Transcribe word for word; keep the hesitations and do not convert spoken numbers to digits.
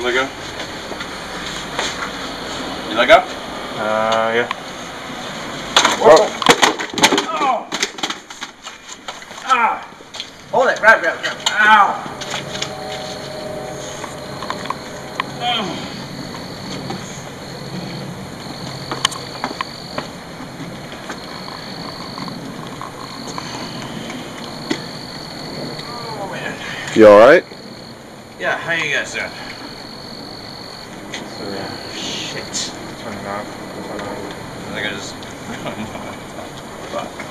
Let go. You let go? Uh, yeah. Oh. Oh. Ah. Hold it. Grab, grab, grab. Ow. Oh. You alright? Yeah, how you guys doing? So, yeah. Shit. Turn it off. I think I just...